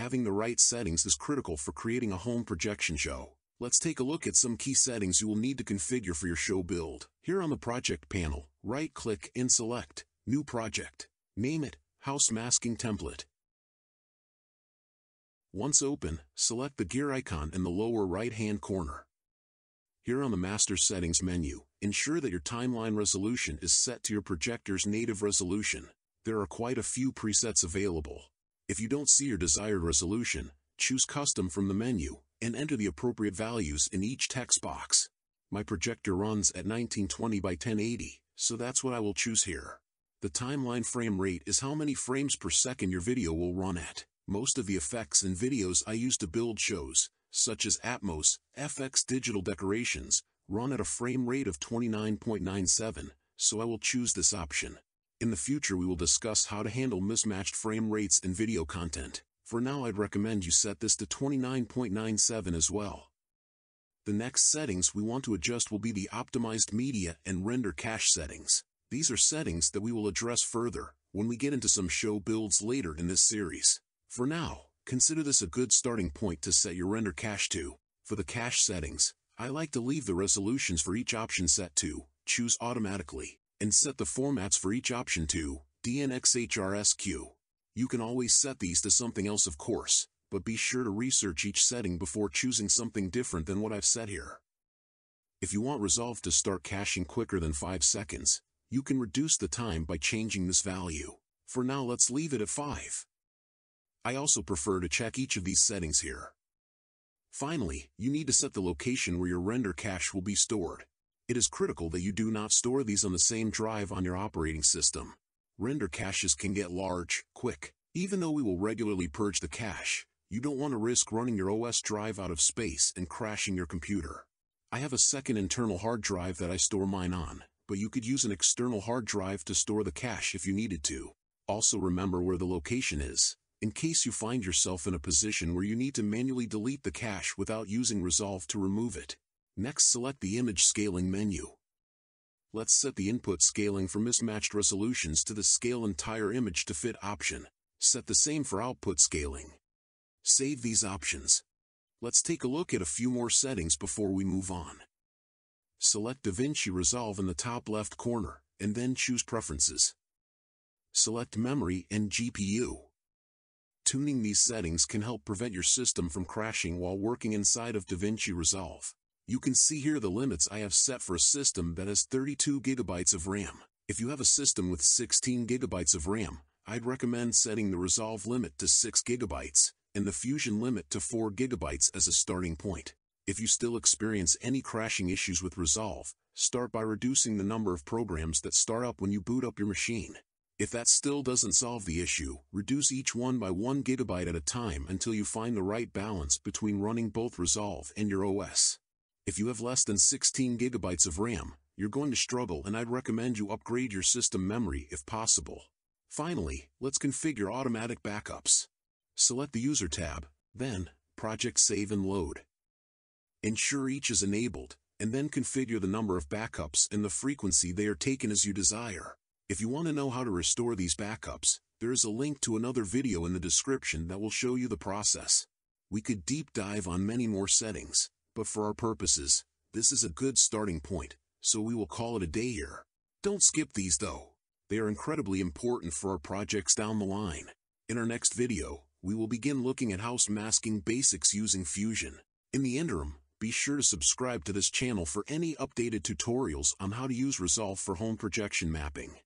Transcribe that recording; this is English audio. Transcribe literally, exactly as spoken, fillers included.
Having the right settings is critical for creating a home projection show. Let's take a look at some key settings you will need to configure for your show build. Here on the project panel, right-click and select New Project. Name it House Masking Template. Once open, select the gear icon in the lower right-hand corner. Here on the Master Settings menu, ensure that your timeline resolution is set to your projector's native resolution. There are quite a few presets available. If you don't see your desired resolution, choose Custom from the menu and enter the appropriate values in each text box. My projector runs at nineteen twenty by ten eighty, so that's what I will choose here. The timeline frame rate is how many frames per second your video will run at. Most of the effects and videos I use to build shows, such as Atmos F X Digital Decorations, run at a frame rate of twenty-nine point nine seven, so I will choose this option. In the future we will discuss how to handle mismatched frame rates in video content. For now, I'd recommend you set this to twenty-nine point nine seven as well. The next settings we want to adjust will be the optimized media and render cache settings. These are settings that we will address further when we get into some show builds later in this series. For now, consider this a good starting point to set your render cache to. For the cache settings, I like to leave the resolutions for each option set to choose automatically, and set the formats for each option to D N X H R S Q. You can always set these to something else, of course, but be sure to research each setting before choosing something different than what I've set here. If you want Resolve to start caching quicker than five seconds, you can reduce the time by changing this value. For now, let's leave it at five. I also prefer to check each of these settings here. Finally, you need to set the location where your render cache will be stored. It is critical that you do not store these on the same drive on your operating system. Render caches can get large, quick. Even though we will regularly purge the cache, you don't want to risk running your O S drive out of space and crashing your computer. I have a second internal hard drive that I store mine on, but you could use an external hard drive to store the cache if you needed to. Also remember where the location is, in case you find yourself in a position where you need to manually delete the cache without using Resolve to remove it. Next, select the image scaling menu. Let's set the input scaling for mismatched resolutions to the Scale Entire Image to Fit option. Set the same for output scaling. Save these options. Let's take a look at a few more settings before we move on. Select DaVinci Resolve in the top left corner, and then choose Preferences. Select Memory and G P U. Tuning these settings can help prevent your system from crashing while working inside of DaVinci Resolve. You can see here the limits I have set for a system that has thirty-two gigabytes of RAM. If you have a system with sixteen gigabytes of RAM, I'd recommend setting the Resolve limit to six gigabytes and the Fusion limit to four gigabytes as a starting point. If you still experience any crashing issues with Resolve, start by reducing the number of programs that start up when you boot up your machine. If that still doesn't solve the issue, reduce each one by one gigabyte at a time until you find the right balance between running both Resolve and your O S. If you have less than sixteen gigabytes of RAM, you're going to struggle, and I'd recommend you upgrade your system memory if possible. Finally, let's configure automatic backups. Select the User tab, then Project Save and Load. Ensure each is enabled, and then configure the number of backups and the frequency they are taken as you desire. If you want to know how to restore these backups, there is a link to another video in the description that will show you the process. We could deep dive on many more settings, but for our purposes, this is a good starting point, so we will call it a day here. Don't skip these though. They are incredibly important for our projects down the line. In our next video, we will begin looking at house masking basics using Fusion. In the interim, be sure to subscribe to this channel for any updated tutorials on how to use Resolve for home projection mapping.